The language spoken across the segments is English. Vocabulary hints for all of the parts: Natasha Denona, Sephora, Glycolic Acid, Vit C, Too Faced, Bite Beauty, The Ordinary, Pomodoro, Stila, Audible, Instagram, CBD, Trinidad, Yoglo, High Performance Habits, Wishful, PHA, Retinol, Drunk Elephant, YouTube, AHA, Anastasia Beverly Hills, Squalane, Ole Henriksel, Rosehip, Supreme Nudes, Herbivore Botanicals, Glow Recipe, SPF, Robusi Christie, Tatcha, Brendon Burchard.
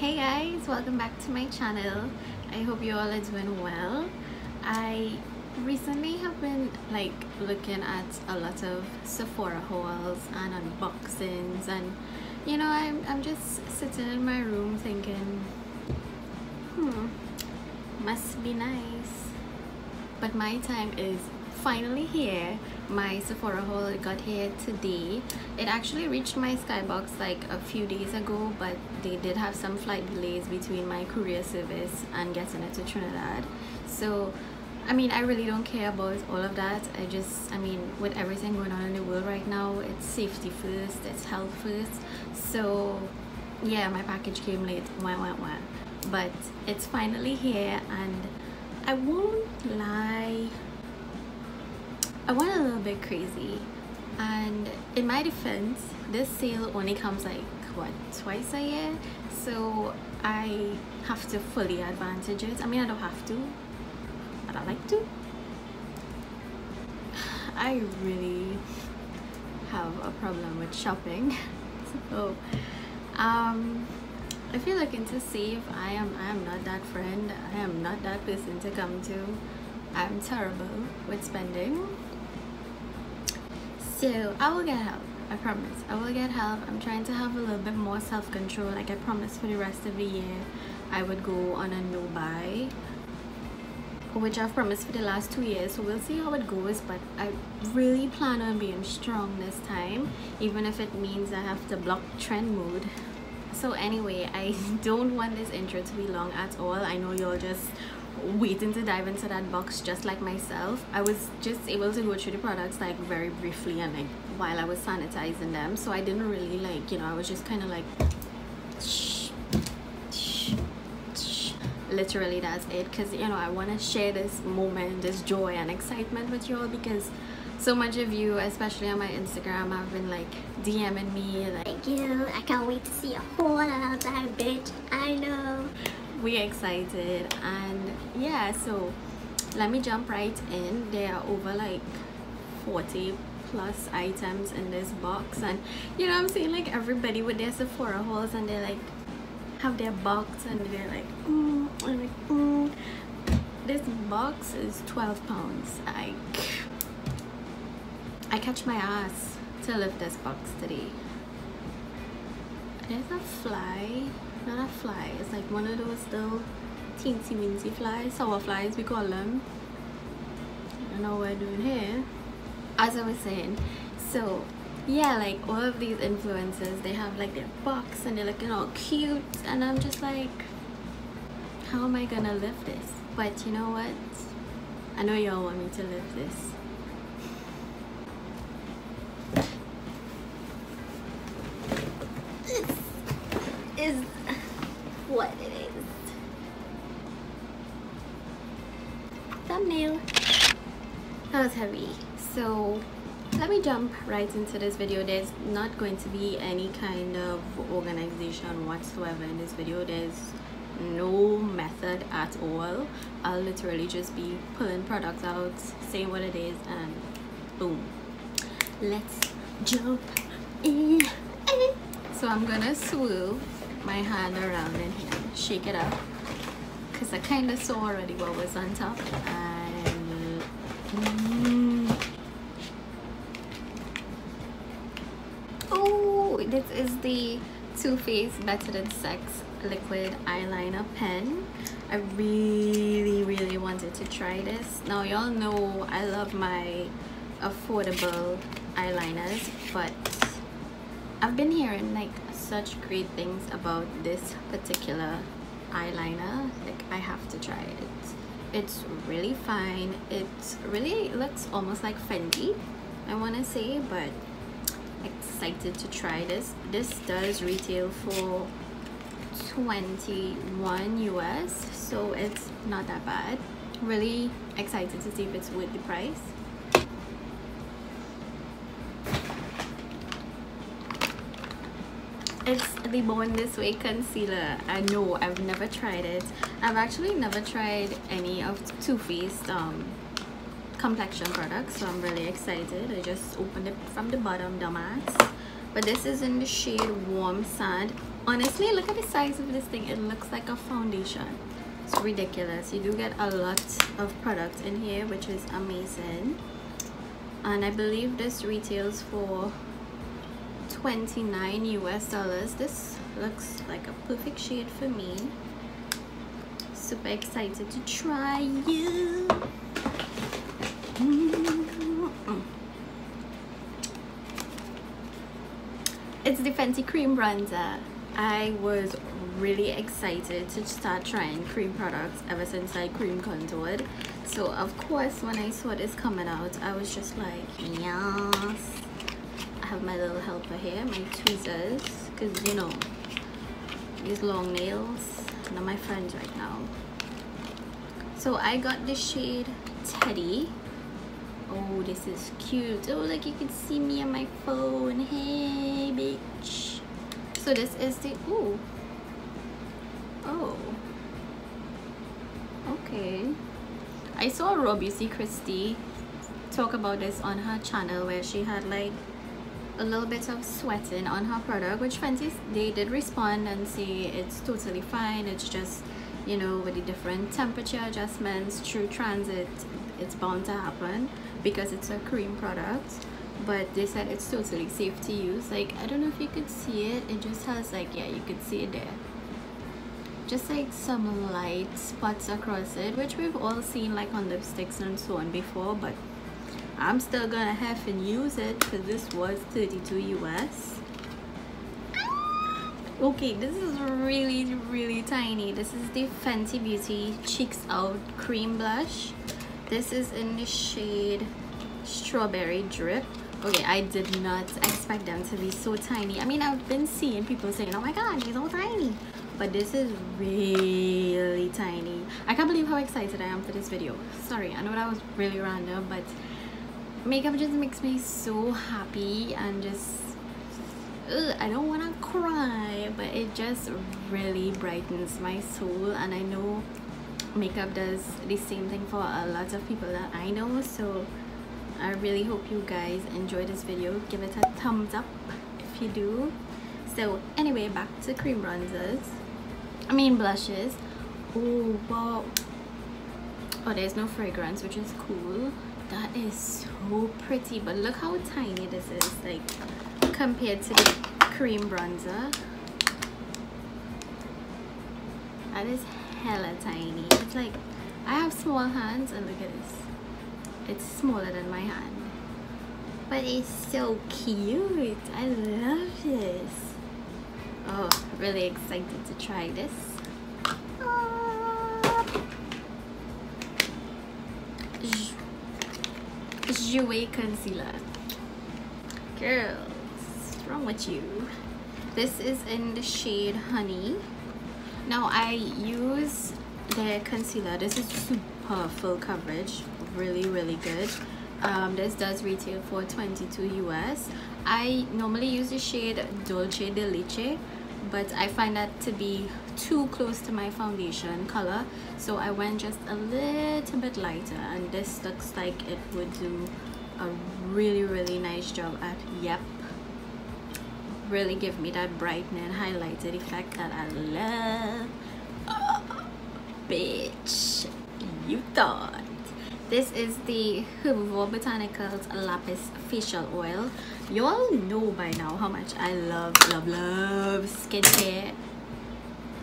Hey guys, welcome back to my channel. I hope you all are doing well. I recently have been like looking at a lot of Sephora hauls and unboxings, and you know, I'm just sitting in my room thinking, must be nice. But my time is finally here. My Sephora haul got here today. It actually reached my skybox like a few days ago, but they did have some flight delays between my courier service and getting it to Trinidad. So I mean, I really don't care about all of that. I mean with everything going on in the world right now, it's safety first, it's health first. So yeah, my package came late, but it's finally here. And I won't lie, I went a little bit crazy. And in my defense, this sale only comes like twice a year, so I have to fully advantage it. I mean, I don't have to, but I like to. I really have a problem with shopping. So if you're looking to save, I am not that friend. I am not that person to come to. I'm terrible with spending. So I will get help, I promise. I will get help. I'm trying to have a little bit more self-control. Like I promised for the rest of the year, I would go on a no buy, which I've promised for the last 2 years. So we'll see how it goes, but I really plan on being strong this time, even if it means I have to block trend mode. So anyway, I don't want this intro to be long at all. I know you're just waiting to dive into that box just like myself. I was just able to go through the products like very briefly and like while I was sanitizing them, so I didn't really like, you know, I was just kind of like literally that's it, because you know, I want to share this moment, this joy and excitement with you all, because so much of you, especially on my Instagram, have been like DMing me like, thank you, I can't wait to see a whole lot of that bitch. I know we're excited. And yeah, so let me jump right in. There are over like 40 plus items in this box, and you know, I'm seeing like everybody with their Sephora hauls and they like have their box and they're like, This box is £12. Like, I catch my ass to lift this box today. There's a fly. Not a fly, it's like one of those little teensy weensy flies, sour flies we call them. I don't know what we're doing here. As I was saying, so yeah, like all of these influencers, they have like their box and they're looking all cute, and I'm just like, how am I gonna lift this? But you know what, I know y'all want me to lift this. Is what it is. Thumbnail. That was heavy. So let me jump right into this video. There's not going to be any kind of organization whatsoever in this video. There's no method at all. I'll literally just be pulling products out, saying what it is, and boom. Let's jump in. So I'm gonna swirl my hand around in here, shake it up, because I kind of saw already what was on top. And oh, this is the Too Faced Better Than Sex liquid eyeliner pen. I really wanted to try this. Now y'all know I love my affordable eyeliners, but I've been hearing like such great things about this particular eyeliner, like I have to try it. It's really fine. It really looks almost like Fendi, I want to say, but excited to try this. This does retail for $21 US, so it's not that bad. Really excited to see if it's worth the price. It's the Born This Way concealer. I know I've never tried it. I've actually never tried any of Too Faced complexion products, so I'm really excited. I just opened it from the bottom, dumbass. but this is in the shade Warm Sand. Honestly, look at the size of this thing. It looks like a foundation. It's ridiculous. You do get a lot of products in here, which is amazing. And I believe this retails for $29 US. This looks like a perfect shade for me. Super excited to try you. It's the Fenty cream bronzer. I was really excited to start trying cream products ever since I cream contoured, so of course when I saw this coming out I was just like, yes. I have my little helper here, my tweezers, because you know, these long nails, not my friends right now. So I got the shade Teddy. Oh, this is cute. Oh, like you can see me on my phone. Hey, bitch. So this is the... Ooh. Oh. Okay. I saw Robusi Christie talk about this on her channel where she had like a little bit of sweating on her product, which Fenty, they did respond and say it's totally fine. It's just, you know, with the different temperature adjustments through transit, it's bound to happen because it's a cream product. But they said it's totally safe to use. Like, I don't know if you could see it, it just has like, yeah, you could see it there, just like some light spots across it, which we've all seen like on lipsticks and so on before, but I'm still gonna have and use it because this was $32 US. Okay, this is really tiny. This is the Fenty Beauty Cheeks Out cream blush. This is in the shade Strawberry Drip. Okay, I did not expect them to be so tiny. I mean, I've been seeing people saying, oh my god, they're so tiny, but this is really tiny. I can't believe how excited I am for this video. Sorry, I know that was really random, but makeup just makes me so happy and just I don't want to cry, but it just really brightens my soul. And I know makeup does the same thing for a lot of people that I know, so I really hope you guys enjoy this video. Give it a thumbs up if you do. So anyway, back to cream bronzers, I mean blushes. Oh wow. Oh, there's no fragrance, which is cool. That is so pretty, but look how tiny this is, like compared to the cream bronzer. That is hella tiny. It's like, I have small hands and look at this. It's smaller than my hand. But it's so cute. I love this. Oh, really excited to try this. Jouer concealer. Girls, what's wrong with you? This is in the shade Honey. Now I use their concealer. This is super full coverage, really good. This does retail for $22 US. I normally use the shade Dolce de Leche, but I find that to be too close to my foundation color, so I went just a little bit lighter, and this looks like it would do a really nice job at, yep, really give me that brightening highlighted effect that I love. Oh, bitch, you thought. This is the Herbivore Botanicals Lapis Facial Oil. You all know by now how much I love skincare.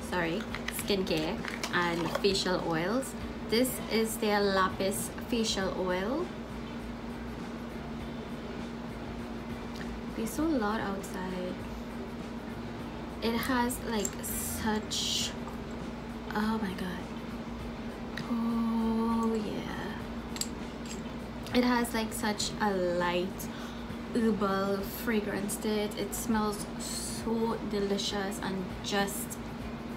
Sorry, skincare and facial oils. This is their Lapis Facial Oil. It's so loud outside. It has like such... Oh my god. Oh yeah. It has like such a light herbal fragrance to it. It smells so delicious, and just,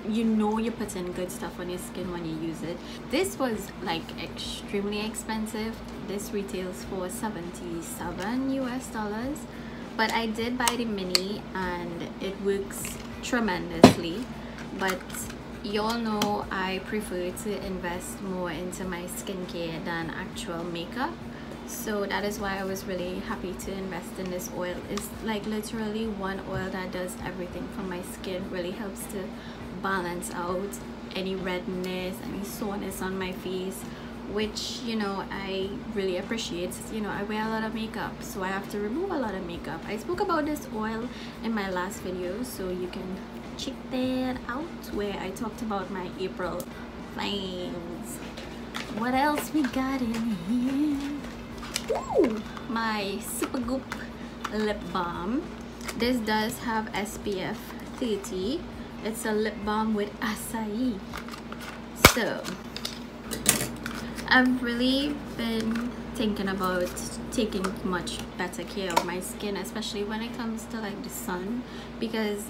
you know, you put in good stuff on your skin when you use it. This was like extremely expensive. This retails for $77 US, but I did buy the mini and it works tremendously. But y'all know I prefer to invest more into my skincare than actual makeup. So that is why I was really happy to invest in this oil. It's like literally one oil that does everything for my skin, really helps to balance out any redness, any soreness on my face, which, you know, I really appreciate. You know, I wear a lot of makeup, so I have to remove a lot of makeup. I spoke about this oil in my last video, so you can check that out where I talked about my April finds. What else we got in here? Ooh, my Supergoop lip balm. This does have SPF 30. It's a lip balm with acai. So I've really been thinking about taking much better care of my skin, especially when it comes to like the sun, because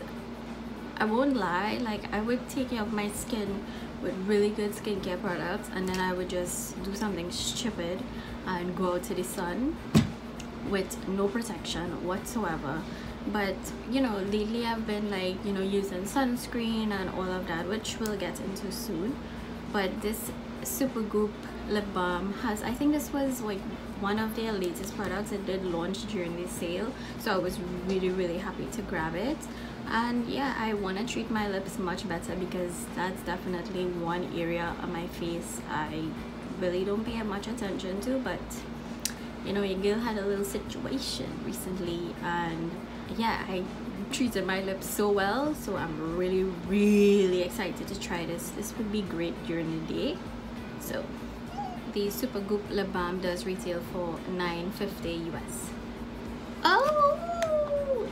I won't lie, like I would take care of my skin with really good skincare products, and then I would just do something stupid and go out to the sun with no protection whatsoever. But you know, lately I've been like, you know, using sunscreen and all of that, which we'll get into soon. But this Supergoop lip balm has, I think this was like one of their latest products. It did launch during the sale, so I was really happy to grab it. And yeah, I want to treat my lips much better, because that's definitely one area on my face I really don't pay much attention to. But you know, your girl had a little situation recently, and yeah, I treated my lips so well, so I'm really excited to try this. This would be great during the day. So the Supergoop lip balm does retail for $9.50 US. Oh,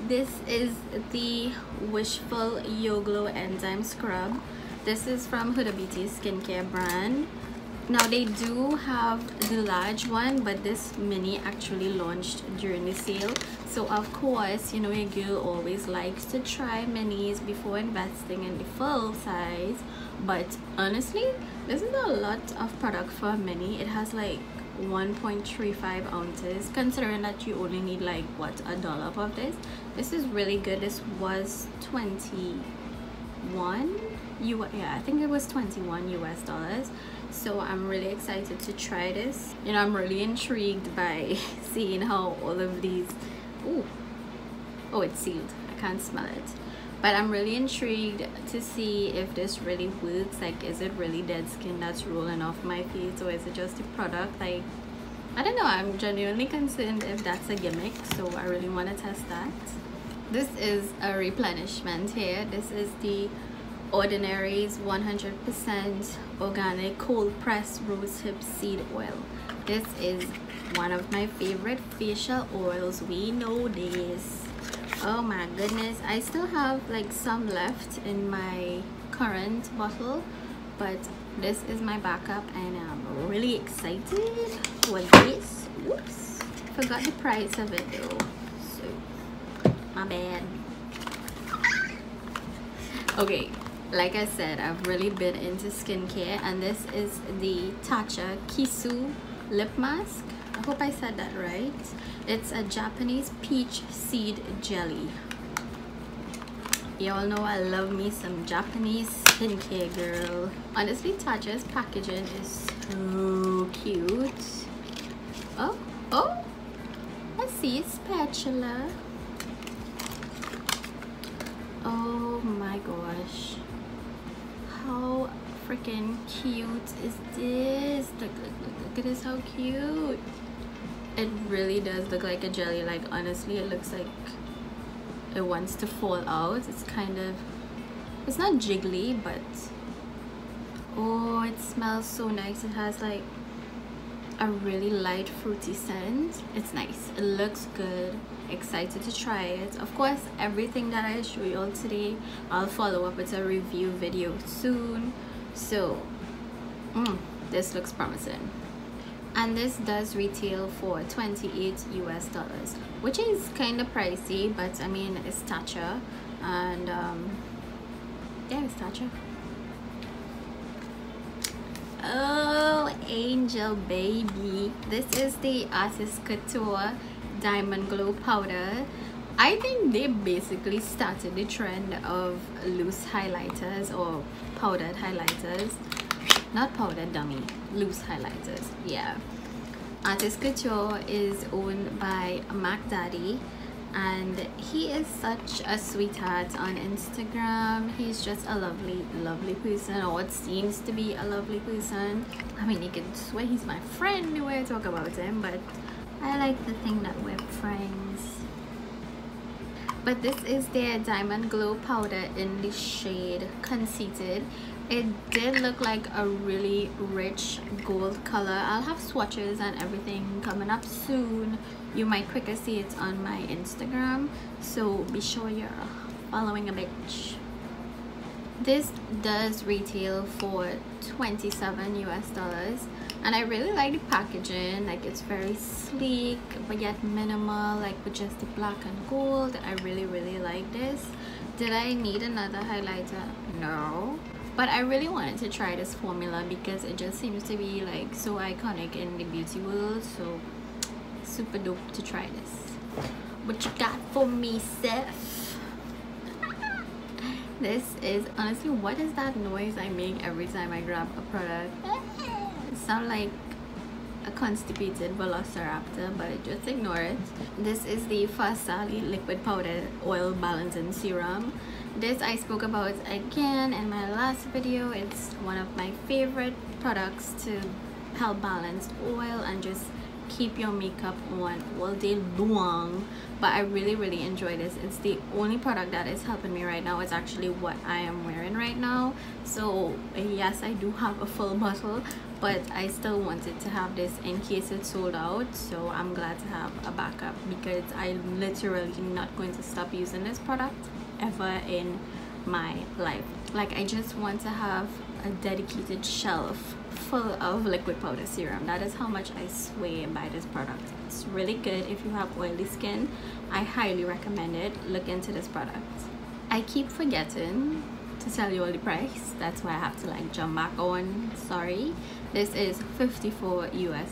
this is the Wishful Yoglo Enzyme Scrub. This is from Huda Beauty's skincare brand. Now they do have the large one, but this mini actually launched during the sale. So of course, you know, your girl always likes to try minis before investing in the full size. But honestly, this is a lot of product for a mini. It has like 1.35 ounces, considering that you only need like, what, a dollop of this. This is really good. This was 21 US, yeah, I think it was $21 US. So I'm really excited to try this. You know, I'm really intrigued by seeing how all of these, ooh, oh, it's sealed, I can't smell it. But I'm really intrigued to see if this really works. Like, is it really dead skin that's rolling off my face, or is it just a product? Like, I don't know, I'm genuinely concerned if that's a gimmick, so I really want to test that. This is a replenishment here. This is the Ordinary's 100% organic cold pressed rosehip seed oil. This is one of my favorite facial oils. We know this. Oh my goodness, I still have like some left in my current bottle, but this is my backup, and I'm really excited for this. Whoops, forgot the price of it though, so my bad. Okay, like I said, I've really been into skincare, and this is the Tatcha Kisu lip mask. I hope I said that right. It's a Japanese peach seed jelly. Y'all know I love me some Japanese skincare, girl. Honestly, Tatcha's packaging is so cute. Oh, oh, I see a spatula. Oh my gosh, how freaking cute is this? Look at this, how cute. It really does look like a jelly. Like, honestly, it looks like it wants to fall out. It's kind of, it's not jiggly, but oh, it smells so nice. It has like a really light fruity scent. It's nice, it looks good. Excited to try it. Of course, everything that I show you all today, I'll follow up with a review video soon. So this looks promising, and this does retail for $28 US, which is kind of pricey, but I mean, it's Tatcha, and yeah, it's Tatcha. Oh, angel baby, this is the Artist Couture Diamond Glow powder. I think they basically started the trend of loose highlighters, or powdered highlighters, not powdered, dummy, loose highlighters. Yeah, Artist Couture is owned by Mac Daddy, and he is such a sweetheart on Instagram. He's just a lovely person, or what seems to be a lovely person. I mean, you can swear he's my friend the way I talk about him, but I like to think that we're friends. But this is their Diamond Glow powder in the shade Conceited. It did look like a really rich gold color. I'll have swatches and everything coming up soon. You might quicker see it on my Instagram, so be sure you're following a bitch. This does retail for $27 US, and I really like the packaging. Like, it's very sleek but yet minimal, like with just the black and gold. I really like this. Did I need another highlighter? No, but I really wanted to try this formula because it just seems to be like so iconic in the beauty world, so super dope to try this. What you got for me, Seth? This is honestly, what is that noise I make every time I grab a product? It sounds like a constipated velociraptor, but just ignore it. This is the Farsali liquid powder oil balancing serum. This I spoke about again in my last video. It's one of my favorite products to help balance oil and just keep your makeup on all day long. But I really enjoy this. It's the only product that is helping me right now. It's actually what I am wearing right now. So yes, I do have a full bottle, but I still wanted to have this in case it sold out, so I'm glad to have a backup because I'm literally not going to stop using this product ever in my life. Like, I just want to have a dedicated shelf full of liquid powder serum. That is how much I swear by this product. It's really good if you have oily skin. I highly recommend it. Look into this product. I keep forgetting to tell you all the price. That's why I have to like jump back on. Sorry. This is $54 US.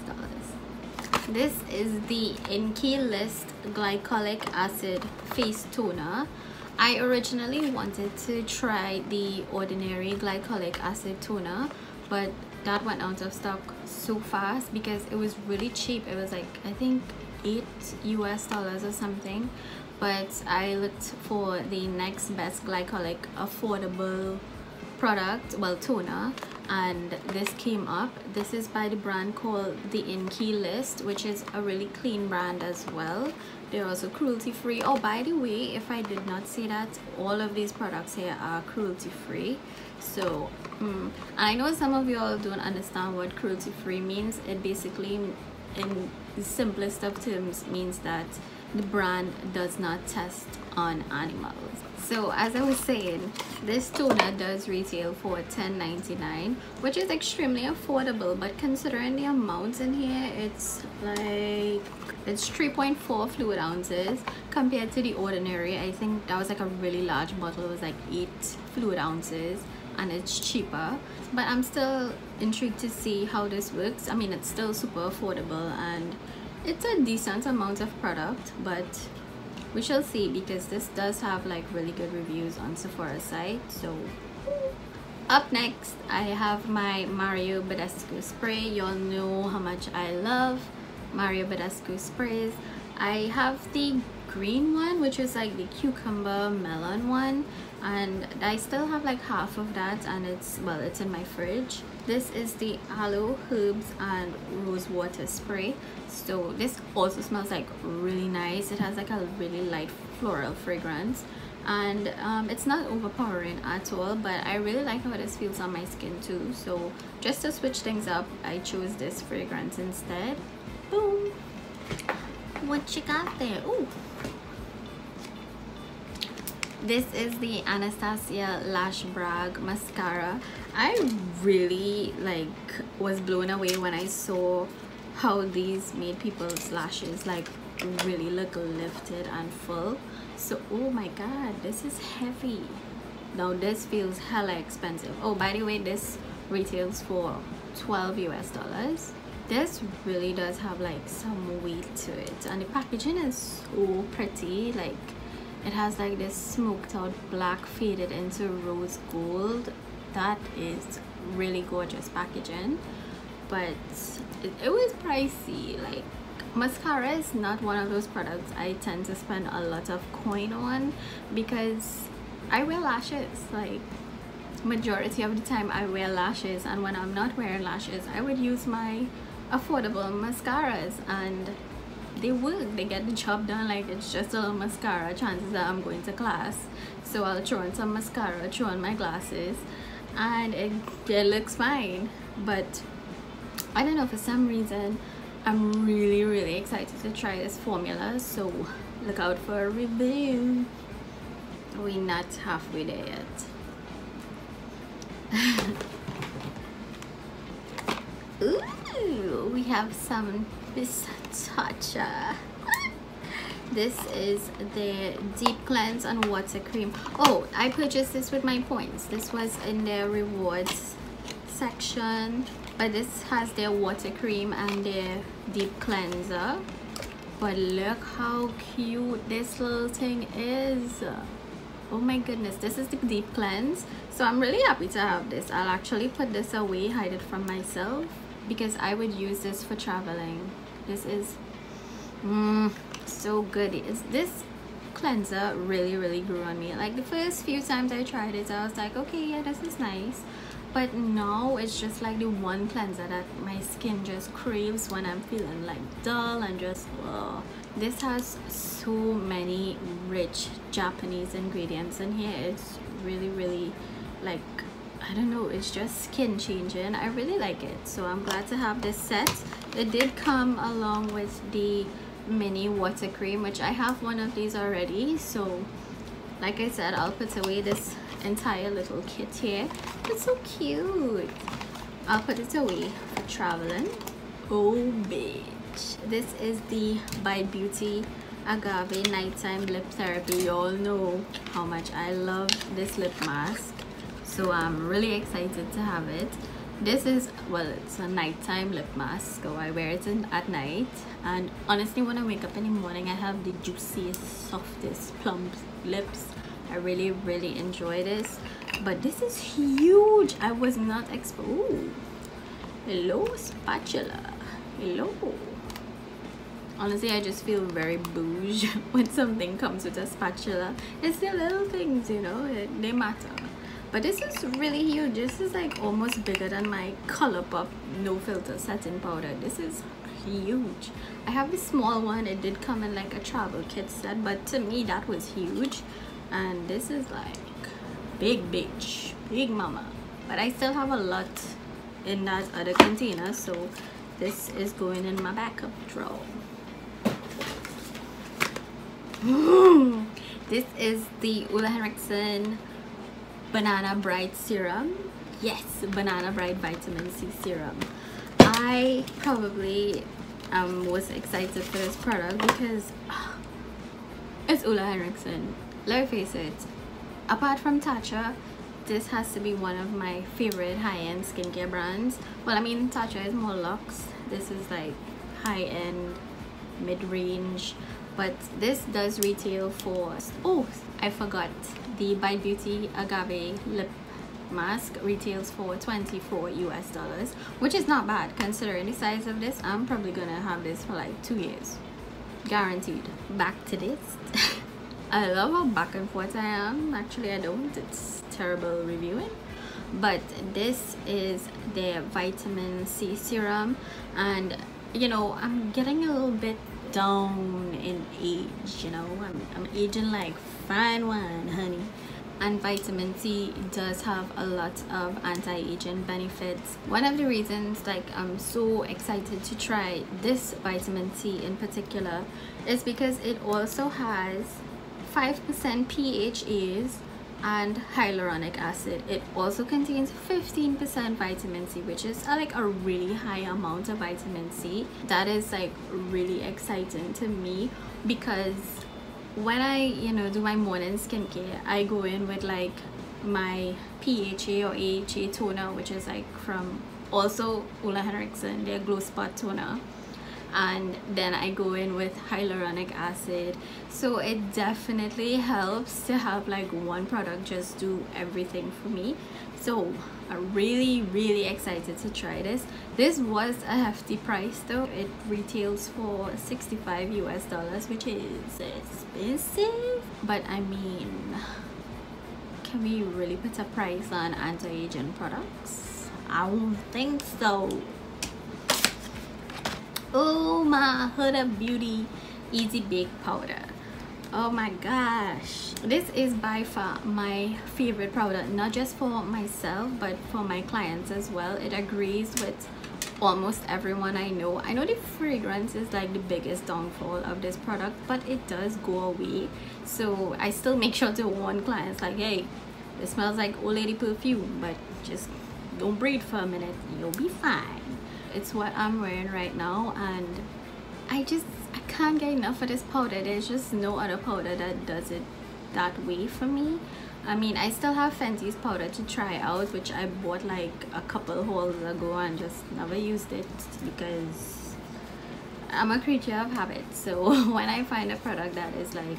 This is the Inkey List Glycolic Acid Face Toner. I originally wanted to try the Ordinary Glycolic Acid Toner, but that went out of stock so fast because it was really cheap. It was like, I think $8 US or something, but I looked for the next best glycolic affordable product, well, toner, and this came up. This is by the brand called The Inkey List, which is a really clean brand as well. They're also cruelty free. Oh, by the way, if I did not say that, all of these products here are cruelty free. So I know some of y'all don't understand what cruelty free means. It basically, in the simplest of terms, means that the brand does not test on animals. So as I was saying, this toner does retail for $10.99, which is extremely affordable, but considering the amounts in here, it's like, it's 3.4 fluid ounces compared to The Ordinary. I think that was like a really large bottle. It was like 8 fluid ounces and it's cheaper, but I'm still intrigued to see how this works. I mean, it's still super affordable and it's a decent amount of product, but we shall see because this does have like really good reviews on Sephora's site. So up next, I have my Mario Badescu spray. Y'all know how much I love Mario Badescu sprays. I have the green one, which is like the cucumber melon one, and I still have like half of that, and it's, well, it's in my fridge. This is the aloe, herbs and rose water spray. So this also smells like really nice. It has like a really light floral fragrance, and it's not overpowering at all, but I really like how this feels on my skin too. So just to switch things up, I chose this fragrance instead. Boom. What you got there? Ooh. This is the Anastasia Lash Brag mascara. I really like was blown away when I saw how these made people's lashes like really look lifted and full. So oh my god, this is heavy. Now this feels hella expensive. Oh, by the way, this retails for $12 US. This really does have like some weight to it, and the packaging is so pretty. Like, it has like this smoked out black faded into rose gold. That is really gorgeous packaging. but it was pricey. Like, mascara is not one of those products I tend to spend a lot of coin on because I wear lashes. Like, majority of the time I wear lashes, and when I'm not wearing lashes I would use my affordable mascaras, and they work, they get the job done. Like, it's just a little mascara. Chances are I'm going to class, so I'll throw on some mascara, throw on my glasses, and it looks fine. But I don't know, for some reason I'm really excited to try this formula, so look out for a review. We're not halfway there yet. Ooh, we have some Tatcha. This is the deep cleanse and water cream. Oh, I purchased this with my points. This was in their rewards section, but this has their water cream and their deep cleanser. But look how cute this little thing is. Oh my goodness, this is the deep cleanse, so I'm really happy to have this. I'll actually put this away, hide it from myself, because I would use this for traveling. This is so good. This cleanser really grew on me. Like, the first few times I tried it I was like, okay, yeah, this is nice, but now it's just like the one cleanser that my skin just craves when I'm feeling like dull and just This has so many rich Japanese ingredients in here. It's really like, I don't know, it's just skin changing. I really like it, so I'm glad to have this set. It did come along with the mini water cream, which I have one of these already, so like I said, I'll put away this entire little kit here. It's so cute. I'll put it away for traveling. Oh bitch, this is the Bite Beauty Agave Nighttime Lip Therapy. You all know how much I love this lip mask, so I'm really excited to have it. This is, well, it's a nighttime lip mask, so I wear it at night, and honestly when I wake up in the morning I have the juiciest, softest, plump lips. I really enjoy this. But this is huge. I was not exposed. Hello spatula, hello. Honestly, I just feel very bougie when something comes with a spatula. It's the little things, you know, they matter. But this is really huge. This is like almost bigger than my Color Pop no filter setting powder. This is huge. I have this small one. It did come in like a travel kit set, but to me that was huge, and this is like big bitch, big mama. But I still have a lot in that other container, so this is going in my backup drawer. This is the Ole Henriksel Banana Bright Serum. Yes, Banana Bright Vitamin C Serum. I probably was excited for this product because it's Ole Henriksen. Let's face it, apart from Tatcha, this has to be one of my favorite high-end skincare brands. Well, I mean, Tatcha is more luxe. This is like high-end, mid-range, but this does retail for... Oh, I forgot. The Bite Beauty Agave Lip Mask retails for $24 US, which is not bad considering the size of this. I'm probably gonna have this for like 2 years, guaranteed. Back to this. I love how back and forth I am. Actually, I don't. It's terrible reviewing. But this is their Vitamin C Serum, and you know, I'm getting a little bit down in age. You know, I'm aging like fine wine, honey, and vitamin C does have a lot of anti-aging benefits. One of the reasons, like, I'm so excited to try this vitamin C in particular is because it also has 5% PHAs and hyaluronic acid. It also contains 15% vitamin C, which is like a really high amount of vitamin C. That is like really exciting to me because when I, you know, do my morning skincare, I go in with like my PHA or AHA toner, which is like from also Ole Henriksen, their Glow Spot toner. and then I go in with hyaluronic acid. So it definitely helps to have like one product just do everything for me. So I'm really excited to try this. This was a hefty price though. It retails for $65 US, which is expensive, but I mean, can we really put a price on anti-aging products? I don't think so. Oh my, Huda Beauty Easy Bake Powder. Oh my gosh, this is by far my favorite product, not just for myself but for my clients as well. It agrees with almost everyone I know. I know the fragrance is like the biggest downfall of this product, but it does go away. So I still make sure to warn clients like, hey, it smells like old lady perfume, but just don't breathe for a minute, you'll be fine. It's what I'm wearing right now, and I can't get enough of this powder. There's just no other powder that does it that way for me. I mean, I still have Fenty's powder to try out, which I bought like a couple hauls ago and just never used it because I'm a creature of habit. So when I find a product that is like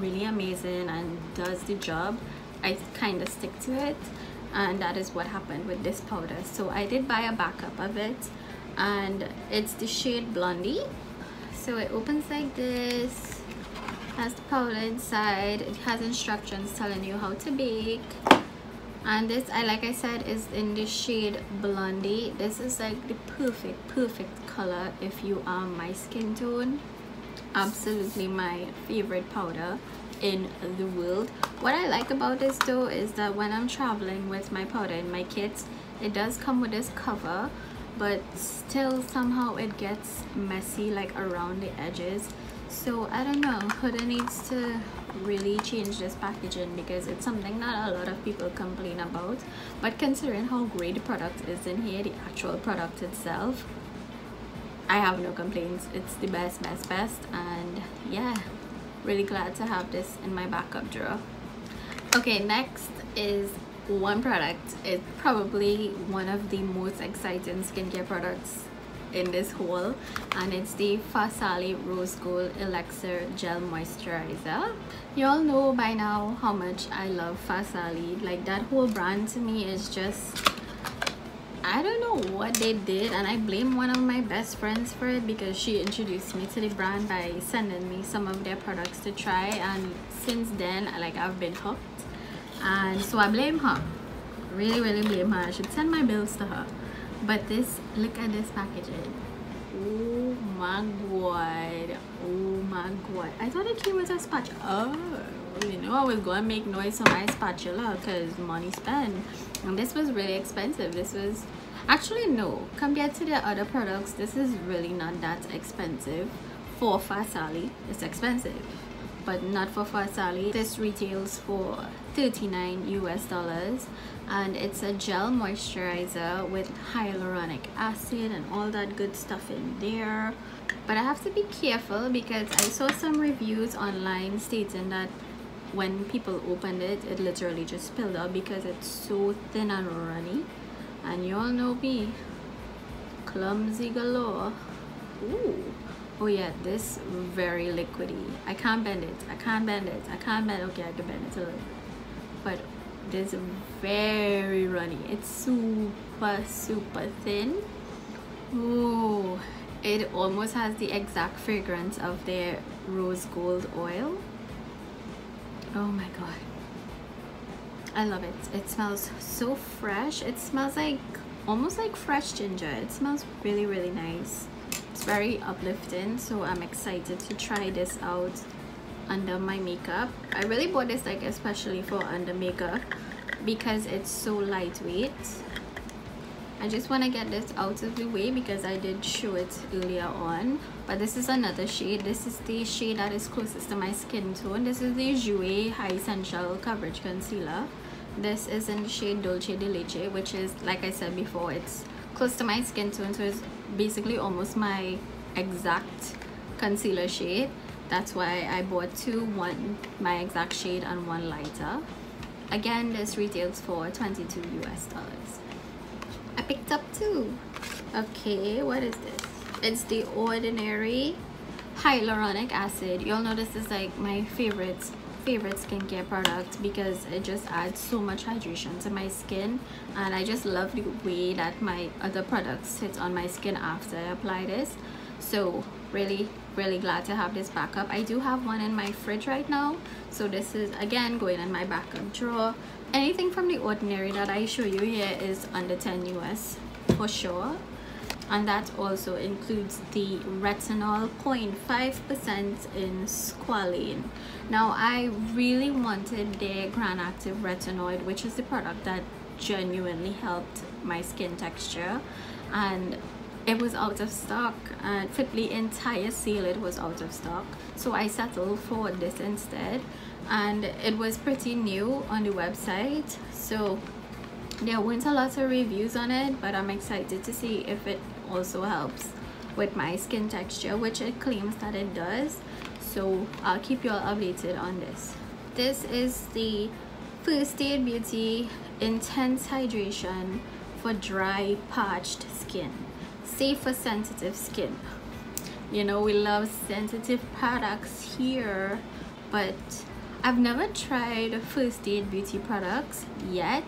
really amazing and does the job, I kind of stick to it, and that is what happened with this powder. So I did buy a backup of it, and it's the shade Blondie. So it opens like this, has the powder inside, it has instructions telling you how to bake, and this, like I said, is in the shade Blondie. This is like the perfect color if you are my skin tone. Absolutely my favorite powder in the world. What I like about this though is that when I'm traveling with my powder in my kit, it does come with this cover, but still somehow it gets messy like around the edges. So I don't know, Huda needs to really change this packaging because it's something that a lot of people complain about. But considering how great the product is in here, the actual product itself, I have no complaints. It's the best, and yeah, really glad to have this in my backup drawer. Okay, next is one product. It's probably one of the most exciting skincare products in this haul, and it's the Farsali Rose Gold Elixir Gel Moisturizer. You all know by now how much I love Farsali. Like, that whole brand to me is just, I don't know what they did, and I blame one of my best friends for it because she introduced me to the brand by sending me some of their products to try, and since then, like, I've been hooked, and so I blame her. Really blame her. I should send my bills to her. But this, look at this packaging. Oh my god. Oh my god. I thought it came with a spatula. Oh, you know I was going to make noise on my spatula because money spent. And this was really expensive. This was... actually, no. Compared to the other products, this is really not that expensive. For Farsali, it's expensive. But not for Farsali. This retails for $39 US, and it's a gel moisturizer with hyaluronic acid and all that good stuff in there. But I have to be careful because I saw some reviews online stating that when people opened it, it literally just spilled out because it's so thin and runny, and you all know me, clumsy galore. Ooh. Oh yeah, this very liquidy. I can't bend it. Okay, I can bend it a little, but this very runny. It's super thin. Ooh, it almost has the exact fragrance of their rose gold oil. Oh my god, I love it. It smells so fresh. It smells like almost like fresh ginger. It smells really nice. It's very uplifting, so I'm excited to try this out under my makeup. I really bought this like especially for under makeup because it's so lightweight. I just want to get this out of the way because I did show it earlier on. But this is another shade. This is the shade that is closest to my skin tone. This is the Jouer High Essential Coverage Concealer. This is in the shade Dolce de Leche, which is, like I said before, it's close to my skin tone, so it's basically almost my exact concealer shade. That's why I bought two, one my exact shade and one lighter. Again, this retails for $22 US. I picked up two. Okay, what is this? It's The Ordinary Hyaluronic Acid. You'll notice this is like my favorite skincare product because it just adds so much hydration to my skin, and I just love the way that my other products sit on my skin after I apply this. So really glad to have this backup. I do have one in my fridge right now, so this is again going in my backup drawer. Anything from The Ordinary that I show you here is under $10 US for sure, and that also includes the retinol 0.5% in squalane. Now I really wanted their Grand Active Retinoid, which is the product that genuinely helped my skin texture, and it was out of stock, and for the entire sale it was out of stock, so I settled for this instead. And it was pretty new on the website, so there weren't a lot of reviews on it, but I'm excited to see if it also helps with my skin texture, which it claims that it does. So I'll keep you all updated on this. This is the First Aid Beauty Intense Hydration for Dry Parched Skin. Safe for sensitive skin. You know, we love sensitive products here, but I've never tried First Aid Beauty products yet,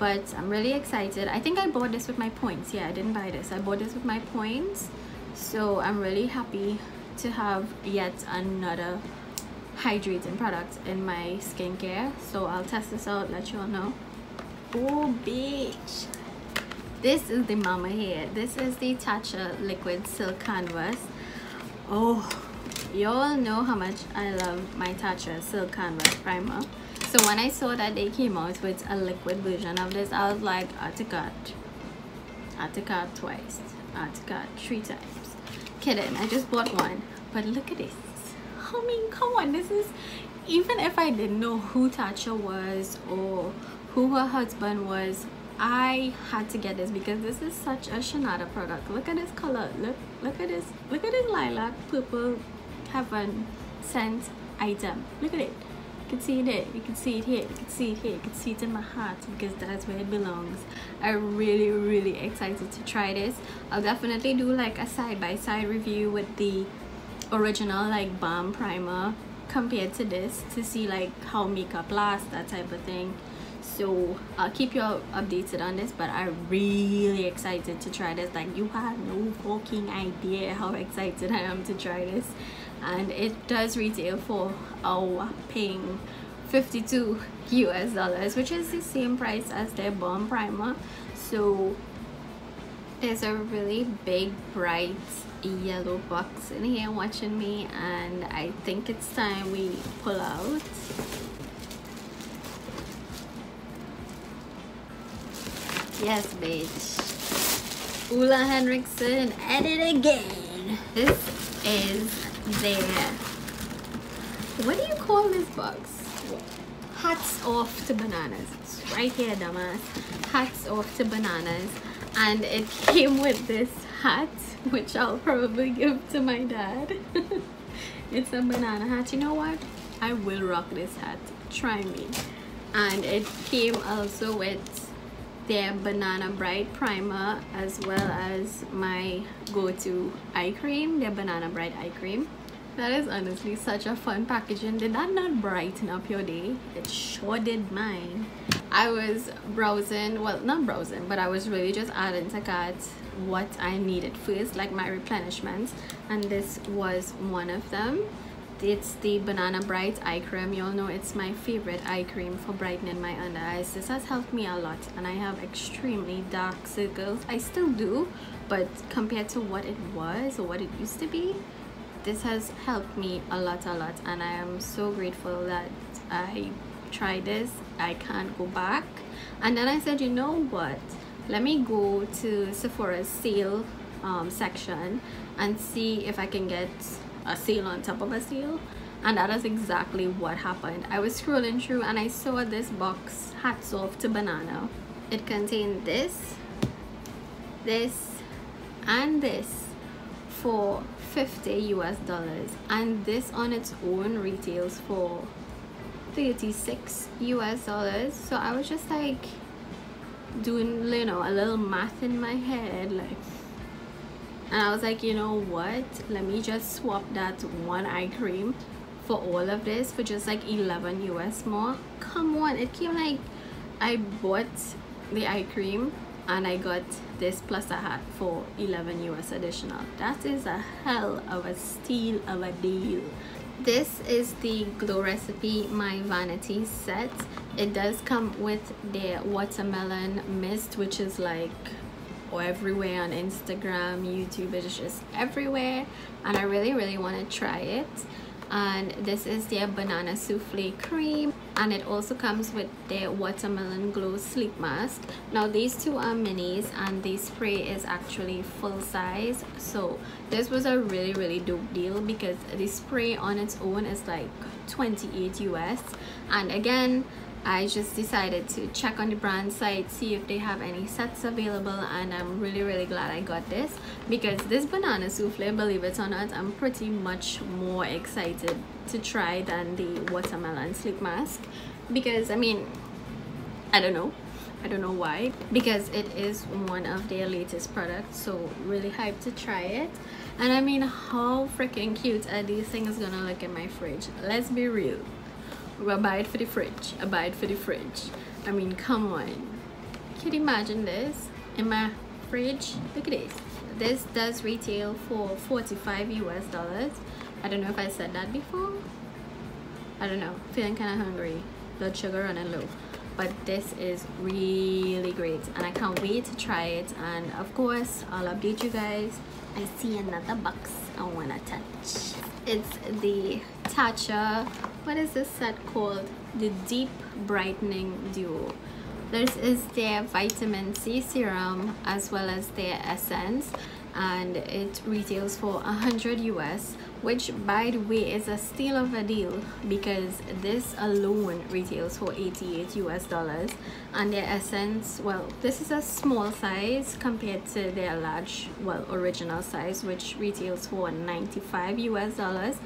but I'm really excited. I think I bought this with my points. Yeah, I didn't buy this, I bought this with my points. So I'm really happy to have yet another hydrating product in my skincare, so I'll test this out, let you all know. Oh bitch, this is the mama here. This is the Tatcha liquid silk canvas. Oh, y'all know how much I love my Tatcha silk canvas primer, so when I saw that they came out with a liquid version of this, I was like, I had to cut twice, I had to cut 3 times. Kidding, I just bought one, but look at this. I mean, come on, this is, even if I didn't know who Tatcha was or who her husband was, I had to get this because this is such a Shanada product. Look at this color. Look at this. Look at this lilac purple heaven scent item. Look at it. You can see it there. You can see it here. You can see it here. You can see it in my heart because that's where it belongs. I'm really excited to try this. I'll definitely do like a side-by-side review with the original like balm primer compared to this to see like how makeup lasts, that type of thing. So I'll keep you all updated on this, but I'm really excited to try this. Like, you have no fucking idea how excited I am to try this. And it does retail for a whopping $52 US, which is the same price as their balm primer. So there's a really big bright yellow box in here watching me, and I think it's time we pull out. Yes, bitch. Ole Henriksel at it again. This is their, what do you call this box? Hats off to bananas. It's right here, dumbass. Hats off to bananas. And it came with this hat, which I'll probably give to my dad. It's a banana hat. You know what? I will rock this hat. Try me. And it came also with their Banana Bright primer, as well as my go-to eye cream, their Banana Bright eye cream. That is honestly such a fun packaging. Did that not brighten up your day? It sure did mine. I was browsing, well, not browsing, but I was really just adding to cart what I needed first, like my replenishments, and this was one of them. It's the Banana Bright eye cream. You all know it's my favorite eye cream for brightening my under eyes. This has helped me a lot, and I have extremely dark circles. I still do, but compared to what it was or what it used to be, this has helped me a lot, and I am so grateful that I tried this. I can't go back. And then I said, you know what, let me go to Sephora's sale section and see if I can get a sale on top of a sale, and that is exactly what happened. I was scrolling through and I saw this box, hats off to banana. It contained this and this for $50 US, and this on its own retails for $36 US. So I was just like doing, you know, a little math in my head, like and I was like, you know what, let me just swap that one eye cream for all of this for just like $11 US more. Come on, it came like I bought the eye cream and I got this plus a hat for $11 US additional. That is a hell of a steal of a deal. This is the Glow Recipe My Vanity set. It does come with their watermelon mist, which is like everywhere on Instagram, YouTube, it's just everywhere, and I really want to try it. And this is their banana souffle cream, and it also comes with their watermelon glow sleep mask. Now these two are minis and the spray is actually full size, so this was a really dope deal because the spray on its own is like $28 US. And again, I just decided to check on the brand site, see if they have any sets available, and I'm really glad I got this, because this banana souffle, believe it or not, I'm pretty much more excited to try than the watermelon sleep mask, because I mean, I don't know why, because it is one of their latest products, so really hyped to try it. And I mean, how freaking cute are these things gonna look in my fridge? Let's be real. Abide for the fridge, abide for the fridge. I mean, come on, can you imagine this in my fridge? Look at this. This does retail for $45 US. I don't know if I said that before. I don't know, feeling kind of hungry, blood sugar running low, but this is really great and I can't wait to try it. And of course, I'll update you guys. I see another box I wanna touch. It's the Tatcha, what is this set called? The Deep Brightening Duo. This is their vitamin C serum as well as their essence, and it retails for $100 US, which by the way is a steal of a deal because this alone retails for $88 US. And their essence, well, this is a small size compared to their large, well, original size, which retails for $95 US.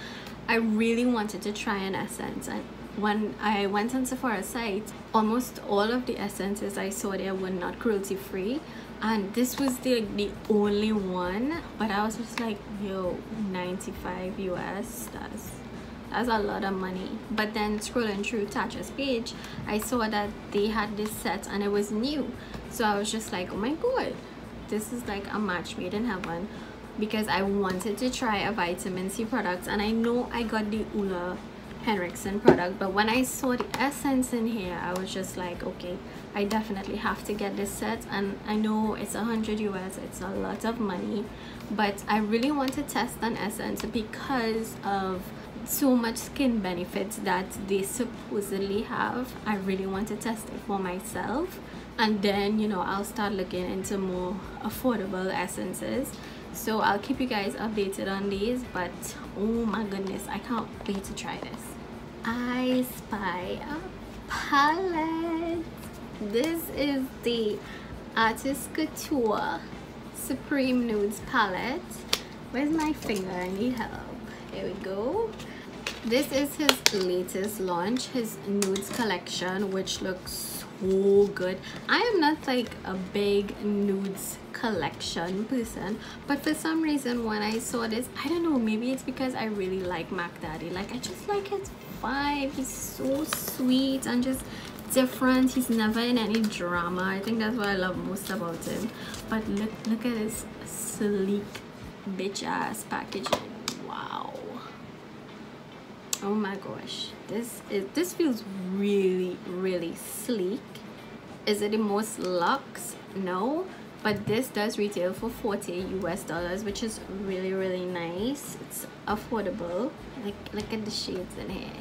I really wanted to try an essence, and when I went on Sephora's site, almost all of the essences I saw there were not cruelty free, and this was the only one. But I was just like, yo, $95 US, that's a lot of money. But then scrolling through Tatcha's page, I saw that they had this set and it was new, so I was just like, oh my god, this is like a match made in heaven, because I wanted to try a vitamin C product. And I know I got the Ole Henriksel product, but when I saw the essence in here, I was just like, okay, I definitely have to get this set. And I know it's $100 US, it's a lot of money, but I really want to test an essence because of so much skin benefits that they supposedly have. I really want to test it for myself, and then, you know, I'll start looking into more affordable essences. So I'll keep you guys updated on these, but oh my goodness, I can't wait to try this. I spy a palette. This is the Artist Couture Supreme Nudes palette. Where's my finger? I need help. Here we go. This is his latest launch, his nudes collection, which looks so good. I am not like a big nudes collection person, but for some reason when I saw this, I don't know, maybe it's because I really like Mac Daddy, like I just like his vibe. He's so sweet and just different. He's never in any drama. I think that's what I love most about him. But look at his sleek bitch ass packaging. Wow, oh my gosh, this feels really sleek. Is it the most luxe? No, but this does retail for $40 US, which is really nice. It's affordable. Like, look at the shades in here.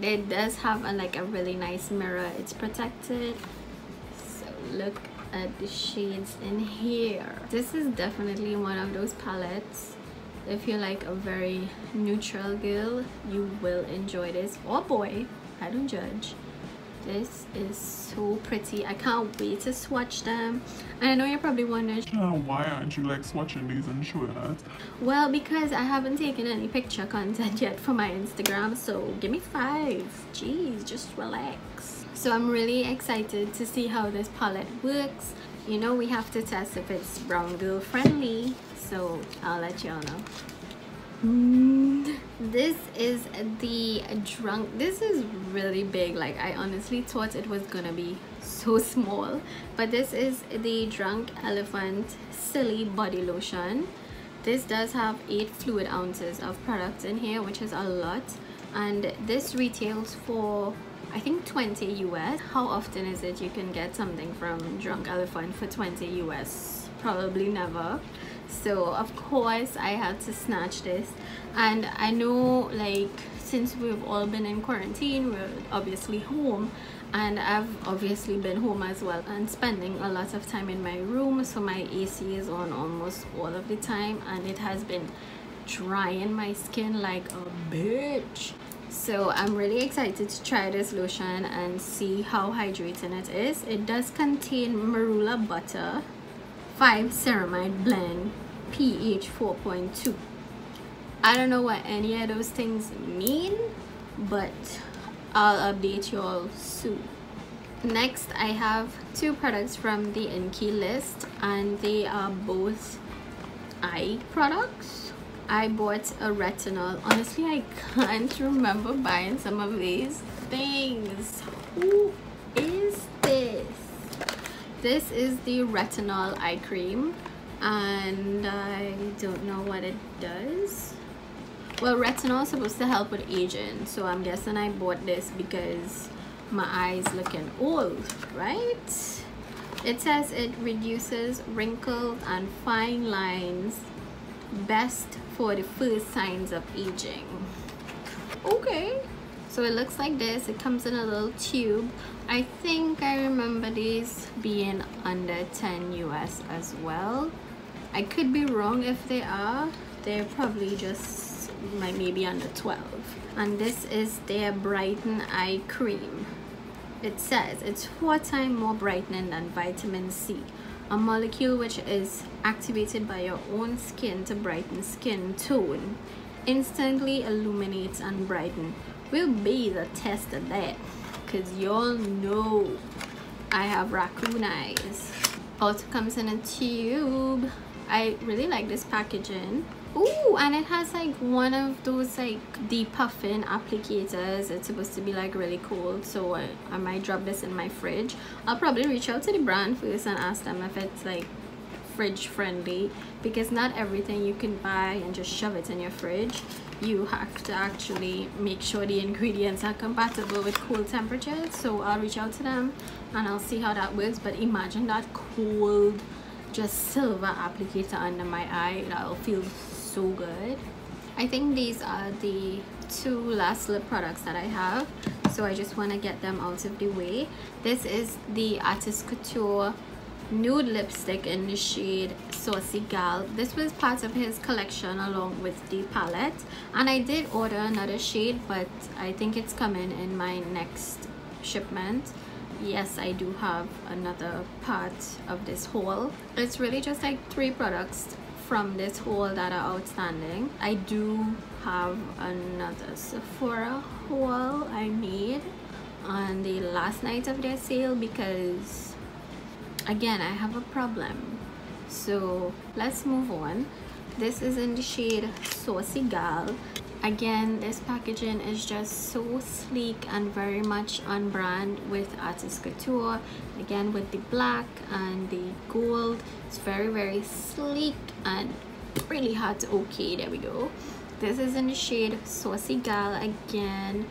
It does have a really nice mirror. It's protected, so look at the shades in here. This is definitely one of those palettes, if you're like a very neutral girl, you will enjoy this. Or boy, I don't judge. This is so pretty. I can't wait to swatch them. And I know you're probably wondering, why aren't you like swatching these and showing us? Well, because I haven't taken any picture content yet for my Instagram, so give me 5. Jeez, just relax. So I'm really excited to see how this palette works. You know, we have to test if it's brown girl friendly. so I'll let y'all know. This is the Drunk. This is really big. Like, I honestly thought it was gonna be so small, but this is the Drunk Elephant Silly Body Lotion. This does have 8 fluid ounces of products in here, which is a lot, and this retails for I think $20 US. How often is it you can get something from Drunk Elephant for $20 US? Probably never. So of course I had to snatch this, and I know, like, since we've all been in quarantine, we're obviously home, and I've obviously been home as well and spending a lot of time in my room, so my AC is on almost all of the time, and it has been drying my skin like a bitch. So I'm really excited to try this lotion and see how hydrating it is. It does contain marula butter, 5 ceramide blend, pH 4.2. I don't know what any of those things mean, but I'll update you all soon. Next, I have 2 products from the Inkey List, and they are both eye products. I bought a retinol. Honestly, I can't remember buying some of these things. Who is this? This is the retinol eye cream, and I don't know what it does. Well, retinol is supposed to help with aging, so I'm guessing I bought this because my eye's looking old, right? It says it reduces wrinkles and fine lines, best for the first signs of aging. Okay, so it looks like this. It comes in a little tube. I think I remember these being under $10 US as well. I could be wrong. If they are, they're probably just like maybe under 12. And this is their Brighten Eye Cream. It says it's 4 times more brightening than vitamin C, a molecule which is activated by your own skin to brighten skin tone. Instantly illuminates and brightens. Will be the test of that, because y'all know I have raccoon eyes. Also comes in a tube. I really like this packaging. Ooh, and it has like one of those like depuffing applicators. It's supposed to be like really cold, so I might drop this in my fridge. I'll probably reach out to the brand first and ask them if it's like fridge friendly, because not everything you can buy and just shove it in your fridge. You have to actually make sure the ingredients are compatible with cold temperatures. So I'll reach out to them and I'll see how that works. But imagine that cold, just silver applicator under my eye. That'll feel so good. I think these are the 2 last lip products that I have, so I just want to get them out of the way. This is the Artist Couture nude lipstick in the shade Saucy Gal. This was part of his collection along with the palette, and I did order another shade, but I think it's coming in my next shipment. Yes, I do have another part of this haul. It's really just like 3 products from this haul that are outstanding. I do have another Sephora haul I made on the last night of their sale, because again, I have a problem. So let's move on. This is in the shade Saucy Gal. Again, this packaging is just so sleek and very much on brand with Artist Couture. Again, with the black and the gold, it's very, very sleek and really hard to okay. There we go. This is in the shade Saucy Gal again.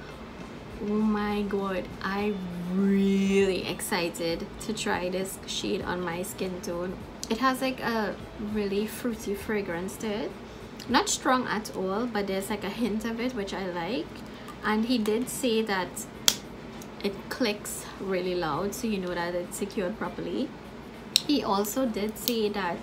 Oh my god, I'm really excited to try this shade on my skin tone. It has like a really fruity fragrance to it. Not strong at all, but there's like a hint of it, which I like. And he did say that it clicks really loud, so you know that it's secured properly. He also did say that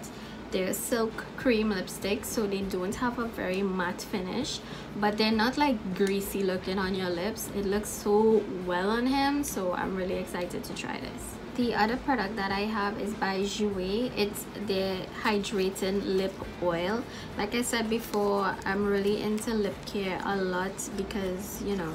they're silk cream lipsticks, so they don't have a very matte finish, but they're not like greasy looking on your lips. It looks so well on him, so I'm really excited to try this. The other product that I have is by Jouer. It's the hydrating lip oil. Like I said before, I'm really into lip care a lot because, you know,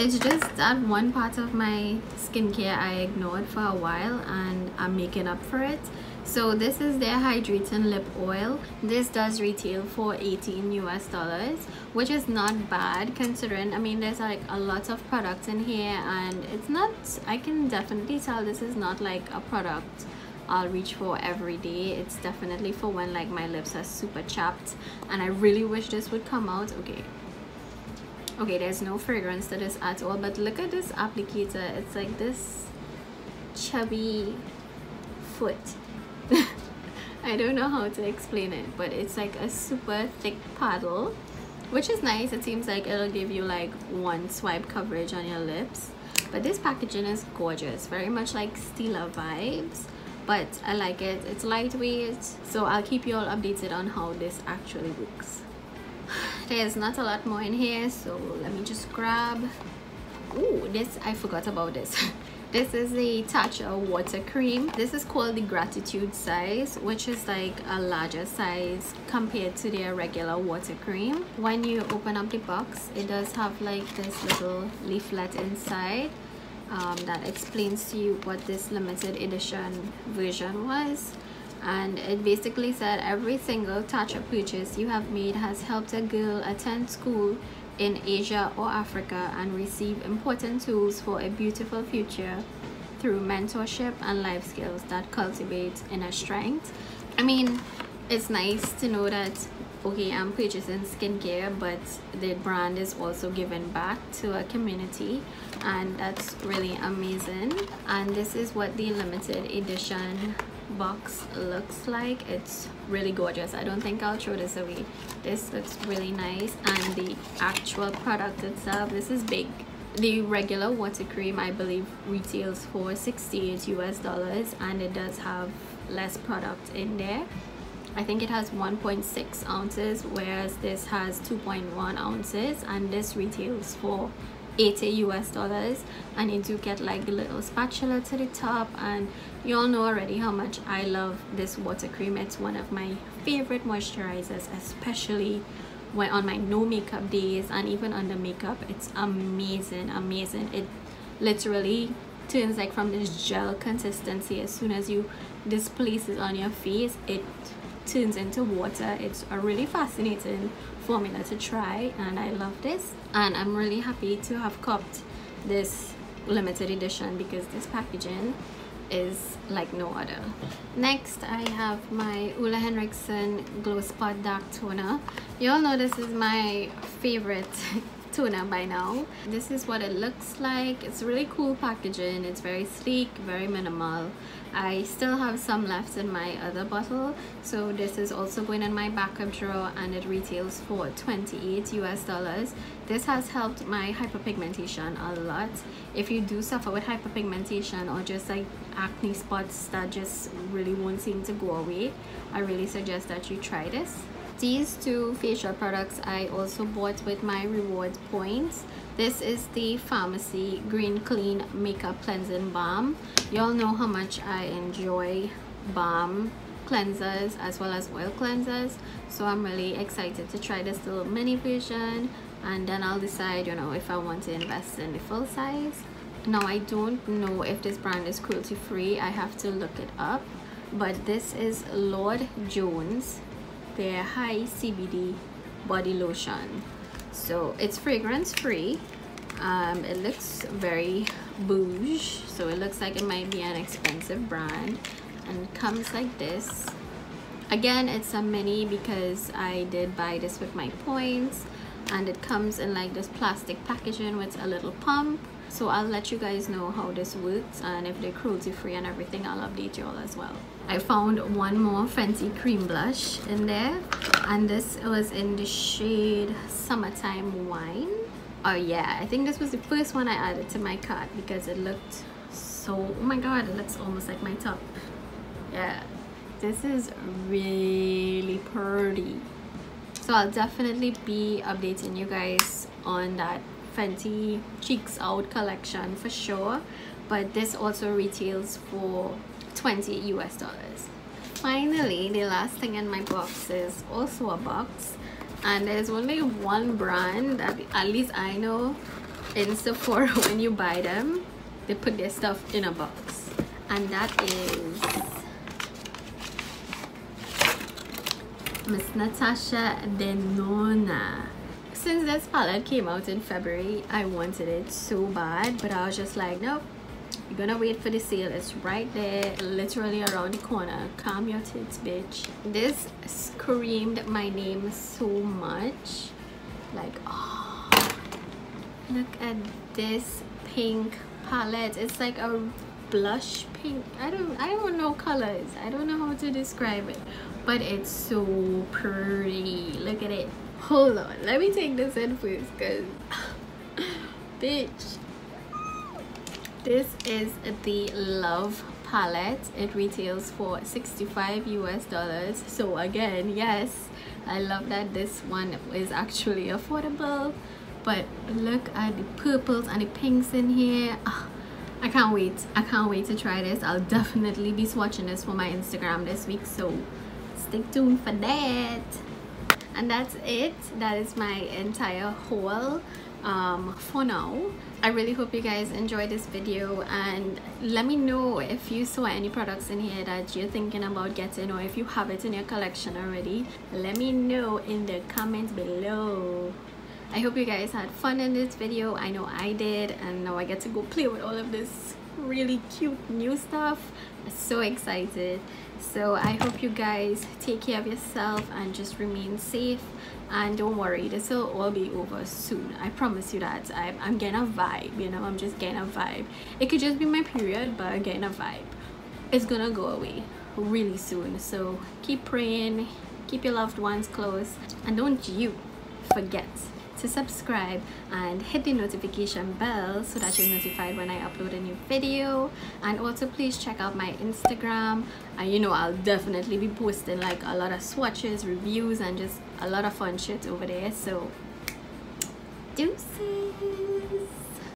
It's just that one part of my skincare I ignored for a while and I'm making up for it. So this is their hydrating lip oil. This does retail for $18 US, which is not bad considering, I mean, there's like a lot of products in here, and it's not, I can definitely tell this is not like a product I'll reach for every day. It's definitely for when like my lips are super chapped, and I really wish this would come out. Okay, there's no fragrance to this at all, but look at this applicator. It's like this chubby foot. I don't know how to explain it, but it's like a super thick paddle, which is nice. It seems like it'll give you like one swipe coverage on your lips, but this packaging is gorgeous, very much like Stila vibes, but I like it. It's lightweight, so I'll keep you all updated on how this actually works. There's not a lot more in here, so let me just grab. Ooh, this, I forgot about this. This is the Tatcha water cream. This is called the gratitude size, which is like a larger size compared to their regular water cream. When you open up the box, it does have like this little leaflet inside that explains to you what this limited edition version was, and it basically said every single Tatcha purchase you have made has helped a girl attend school in Asia or Africa and receive important tools for a beautiful future through mentorship and life skills that cultivate inner strength. I mean, it's nice to know that, okay, I'm purchasing skincare, but the brand is also giving back to a community, and that's really amazing. And this is what the limited edition box looks like. It's really gorgeous. I don't think I'll throw this away. This looks really nice. And the actual product itself, this is big. The regular water cream, I believe, retails for $68 US, and it does have less product in there. I think it has 1.6 ounces, whereas this has 2.1 ounces, and this retails for $80 US, and you do get like a little spatula to the top. And you all know already how much I love this water cream. It's one of my favorite moisturizers, especially when on my no makeup days, and even under makeup. It's amazing. It literally turns like from this gel consistency. As soon as you displace it on your face, it turns into water. It's a really fascinating formula to try, and I love this, and I'm really happy to have copped this limited edition because this packaging is like no other. Next, I have my Ole Henriksen Glow Spot Dark Toner. You all know this is my favorite toner by now. This is what it looks like. It's really cool packaging. It's very sleek, very minimal. I still have some left in my other bottle, so this is also going in my backup drawer, and it retails for $28 US. This has helped my hyperpigmentation a lot. If you do suffer with hyperpigmentation or just like acne spots that just really won't seem to go away, I really suggest that you try this. These two facial products I also bought with my reward points. This is the Farmacy Green Clean Makeup Cleansing Balm. Y'all know how much I enjoy balm cleansers as well as oil cleansers, so I'm really excited to try this little mini version, and then I'll decide, you know, if I want to invest in the full size. Now, I don't know if this brand is cruelty free. I have to look it up, but this is Lord Jones, their high CBD body lotion. So it's fragrance free. It looks very bougie, so it looks like it might be an expensive brand, and it comes like this. Again, it's a mini because I did buy this with my points, and it comes in like this plastic packaging with a little pump. So I'll let you guys know how this works, and if they're cruelty free and everything, I'll update you all as well. I found one more Fenty cream blush in there, and this was in the shade Summertime Wine. Oh yeah, I think this was the first one I added to my cart because it looked so, oh my god, it looks almost like my top. Yeah, this is really pretty. So I'll definitely be updating you guys on that Fenty Cheeks Out collection for sure, but this also retails for $20 US. Finally, the last thing in my box is also a box, and there's only one brand that at least I know in Sephora, when you buy them, they put their stuff in a box, and that is Miss Natasha Denona. Since this palette came out in February, I wanted it so bad, but I was just like, nope, you're gonna wait for the sale. It's right there, literally around the corner. Calm your tits, bitch. This screamed my name so much. Like, oh, look at this pink palette. It's like a blush pink. I don't know colors. I don't know how to describe it, but it's so pretty. Look at it. Hold on, let me take this in first, because bitch, this is the Love palette. It retails for $65 US. So again, yes, I love that this one is actually affordable, but look at the purples and the pinks in here. Oh, I can't wait to try this. I'll definitely be swatching this for my Instagram this week, so stay tuned for that. And that's it. That is my entire haul for now. I really hope you guys enjoyed this video, and let me know if you saw any products in here that you're thinking about getting, or if you have it in your collection already. Let me know in the comments below. I hope you guys had fun in this video. I know I did, and now I get to go play with all of this really cute new stuff. I'm so excited. So I hope you guys take care of yourself and just remain safe, and don't worry, this will all be over soon. I promise you that. I'm getting a vibe, you know, I'm just getting a vibe. It could just be my period, but I'm getting a vibe. It's gonna go away really soon, so keep praying, keep your loved ones close, and don't you forget to subscribe and hit the notification bell so that you're notified when I upload a new video. And also please check out my Instagram, and you know I'll definitely be posting like a lot of swatches, reviews, and just a lot of fun shit over there. So deuces.